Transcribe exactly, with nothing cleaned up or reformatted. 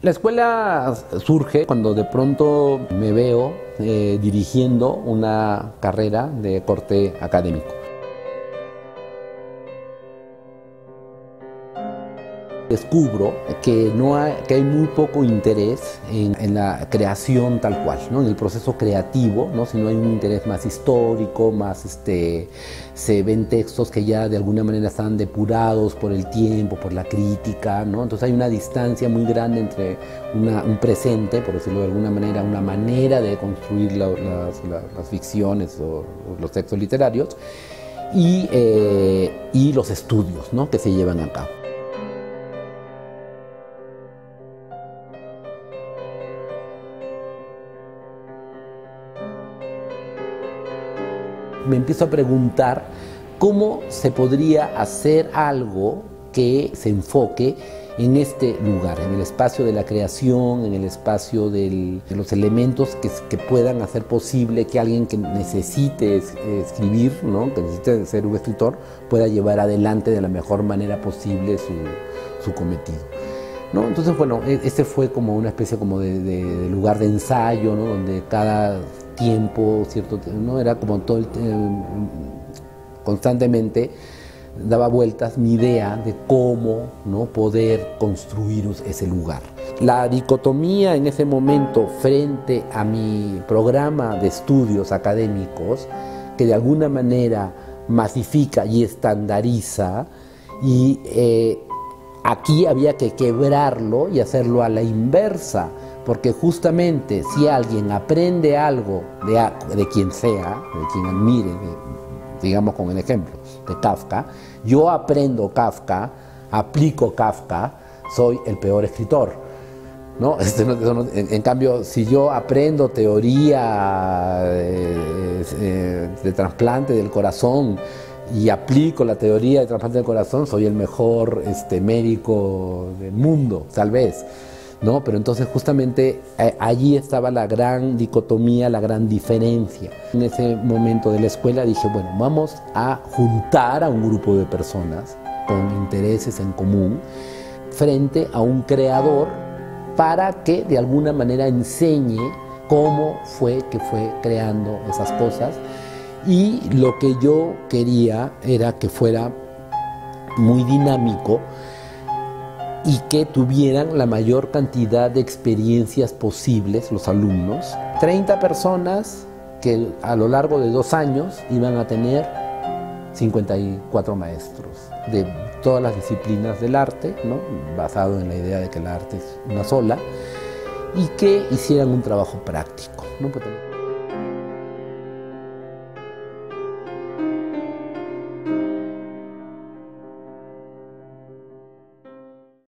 La escuela surge cuando de pronto me veo eh, dirigiendo una carrera de corte académico. Descubro que, no hay, que hay muy poco interés en, en la creación tal cual, ¿no? En el proceso creativo, ¿no? Sino hay un interés más histórico, más este, se ven textos que ya de alguna manera están depurados por el tiempo, por la crítica, ¿no? Entonces hay una distancia muy grande entre una, un presente, por decirlo de alguna manera, una manera de construir la, las, las, las ficciones o, o los textos literarios y, eh, y los estudios, ¿no? Que se llevan a cabo. Me empiezo a preguntar cómo se podría hacer algo que se enfoque en este lugar, en el espacio de la creación, en el espacio del, de los elementos que, que puedan hacer posible que alguien que necesite es, escribir, ¿no? Que necesite ser un escritor, pueda llevar adelante de la mejor manera posible su, su cometido, ¿no? Entonces, bueno, este fue como una especie como de, de, de lugar de ensayo, ¿no? Donde cada tiempo, cierto, no era como todo el, eh, constantemente daba vueltas mi idea de cómo, ¿no? Poder construir ese lugar. La dicotomía en ese momento frente a mi programa de estudios académicos, que de alguna manera masifica y estandariza, y eh, aquí había que quebrarlo y hacerlo a la inversa, porque justamente si alguien aprende algo de, de quien sea, de quien admire, de, digamos con el ejemplo de Kafka, yo aprendo Kafka, aplico Kafka, soy el peor escritor, ¿no? Este no, no en, en cambio, si yo aprendo teoría de, de, de trasplante del corazón, y aplico la teoría de trasplante del corazón, soy el mejor este, médico del mundo, tal vez, ¿no? Pero entonces justamente eh, allí estaba la gran dicotomía, la gran diferencia. En ese momento de la escuela dije, bueno, vamos a juntar a un grupo de personas con intereses en común frente a un creador para que de alguna manera enseñe cómo fue que fue creando esas cosas. Y lo que yo quería era que fuera muy dinámico y que tuvieran la mayor cantidad de experiencias posibles los alumnos. treinta personas que a lo largo de dos años iban a tener cincuenta y cuatro maestros de todas las disciplinas del arte, ¿no? Basado en la idea de que el arte es una sola, y que hicieran un trabajo práctico, ¿no?